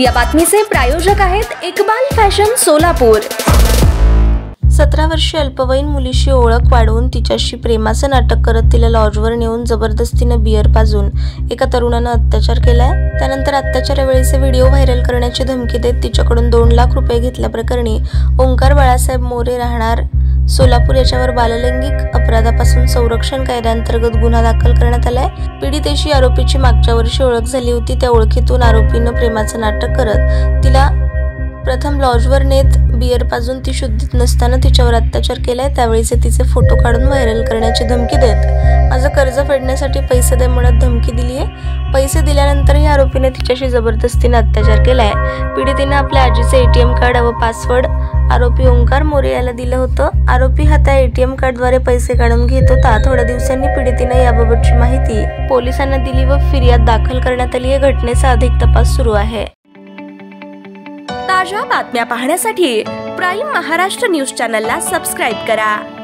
या बातमीचे प्रायोजक आहेत इकबाल फॅशन सोलापूर। 17 वर्षीय अल्पवयीन मुलीशी ओळख वाढवून तिच्याशी प्रेमाचं नाटक करत तिला लॉजवर नेऊन जबरदस्तीनं बियर पाजून एका तरुणानं अत्याचार केलाय। त्यानंतर अत्याचारावेळीचे व्हिडिओ व्हायरल करण्याची धमकी देत तिच्याकडून 2 लाख रुपये घेतल्याप्रकरणी ओंकार बाळासाहेब मोरे राहणार सोलापूर याच्यावर बाललैंगिक अपराधापासून संरक्षण कायद्याअंतर्गत गुन्हा दाखल करण्यात आलाय। पीडितेशी आरोपीची मागच्या वर्षी ओळख झाली होती। त्या ओळखीतून आरोपीनं प्रेमाचं नाटक करत तिला प्रथम लॉजवर नेत बियर पाजून ती शुद्धीत नसताना तिच्यावर अत्याचार केलाय। त्यावेळीचे तिचे फोटो काढून व्हायरल करण्याची धमकी देत माझं कर्ज फेडण्यासाठी पैसे दे म्हणत धमकी दिली आहे। पैसे दिल्यानंतरही आरोपीने तिच्याशी जबरदस्तीने अत्याचार केलाय। पीडितेने आपल्या आजीचं ATM कार्ड व पासवर्ड आरोपी ओंकार मोरे याला दिलं होतं। आरोपी हा त्या ATM कार्डद्वारे पैसे काढून घेत होता। थोड्या दिवसांनी पीडितेने याबाबतची माहिती पोलिसांना दिली व फिर्याद दाखल करण्यात आली आहे। घटनेचा अधिक तपास सुरू आहे। ताज्या बातम्या पाहण्यासाठी प्राइम महाराष्ट्र न्यूज चॅनलला सबस्क्राइब करा।